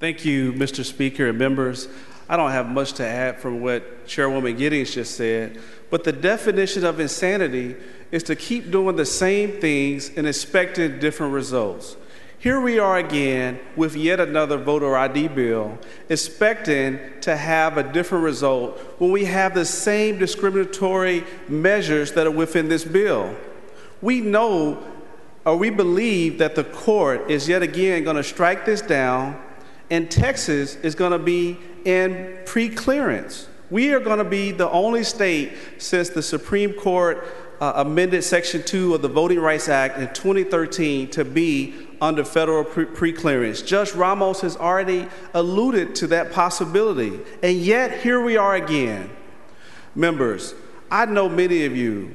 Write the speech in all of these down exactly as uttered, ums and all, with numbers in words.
Thank you, Mister Speaker and members. I don't have much to add from what Chairwoman Giddings just said, but the definition of insanity is to keep doing the same things and expecting different results. Here we are again with yet another voter I D bill, expecting to have a different result when we have the same discriminatory measures that are within this bill. We know, or we believe, that the court is yet again going to strike this down, and Texas is going to be in pre-clearance. We are going to be the only state since the Supreme Court uh, amended Section two of the Voting Rights Act in twenty thirteen to be under federal pre-clearance. Judge Ramos has already alluded to that possibility, and yet here we are again. Members, I know many of you,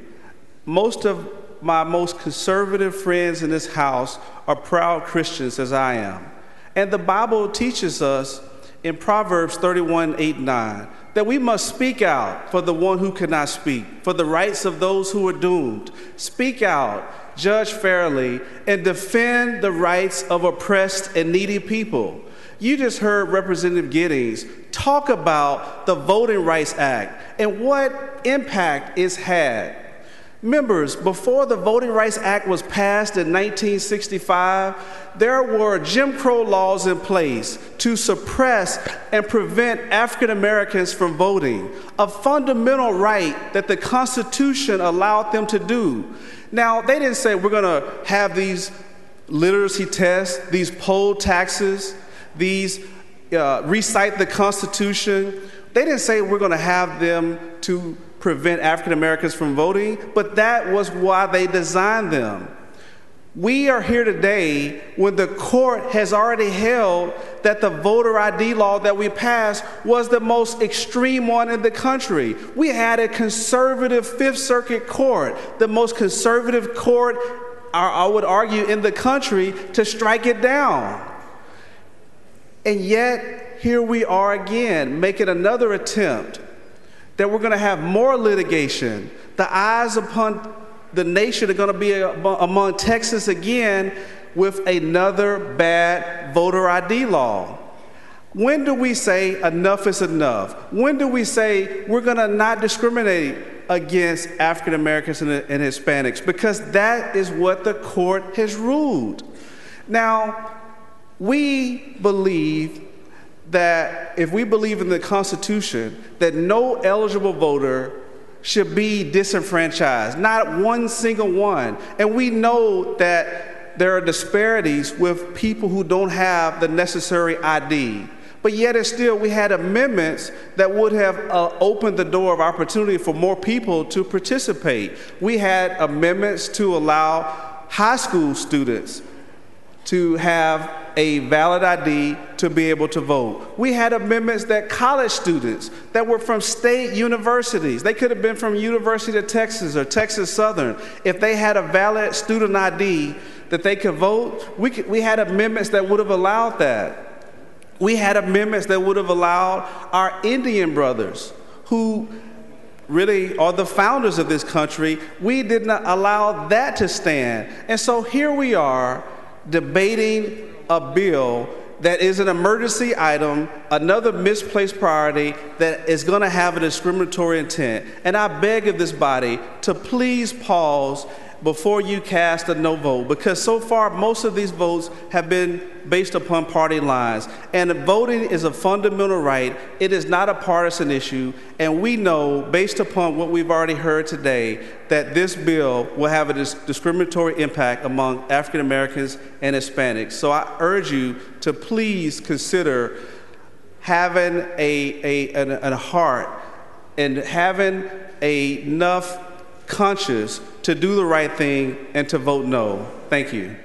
most of my most conservative friends in this House are proud Christians as I am, and the Bible teaches us in Proverbs thirty-one, eight, nine, that we must speak out for the one who cannot speak, for the rights of those who are doomed. Speak out, judge fairly, and defend the rights of oppressed and needy people. You just heard Representative Giddings talk about the Voting Rights Act and what impact it's had. Members, before the Voting Rights Act was passed in nineteen sixty-five, there were Jim Crow laws in place to suppress and prevent African Americans from voting, a fundamental right that the Constitution allowed them to do. Now, they didn't say we're going to have these literacy tests, these poll taxes, these uh, recite the Constitution. They didn't say we're going to have them to prevent African Americans from voting, but that was why they designed them. We are here today when the court has already held that the voter I D law that we passed was the most extreme one in the country. We had a conservative Fifth Circuit Court, the most conservative court, I would argue, in the country, to strike it down. And yet, here we are again, making another attempt that we're going to have more litigation. The eyes upon the nation are going to be among Texas again with another bad voter I D law. When do we say enough is enough? When do we say we're going to not discriminate against African Americans and, and Hispanics? Because that is what the court has ruled. Now, we believe that if we believe in the Constitution, that no eligible voter should be disenfranchised, not one single one. And we know that there are disparities with people who don't have the necessary I D. But yet and still, we had amendments that would have uh, opened the door of opportunity for more people to participate. We had amendments to allow high school students to have a valid I D to be able to vote. We had amendments that college students that were from state universities, they could have been from University of Texas or Texas Southern, if they had a valid student I D that they could vote, we, could, we had amendments that would have allowed that. We had amendments that would have allowed our Indian brothers, who really are the founders of this country, we did not allow that to stand. And so here we are debating a bill that is an emergency item, another misplaced priority that is going to have a discriminatory intent. And I beg of this body to please pause before you cast a no vote, because so far most of these votes have been based upon party lines. And voting is a fundamental right. It is not a partisan issue. And we know, based upon what we've already heard today, that this bill will have a dis discriminatory impact among African Americans and Hispanics. So I urge you to please consider having a, a, an, a heart and having a, enough conscience to do the right thing and to vote no. Thank you.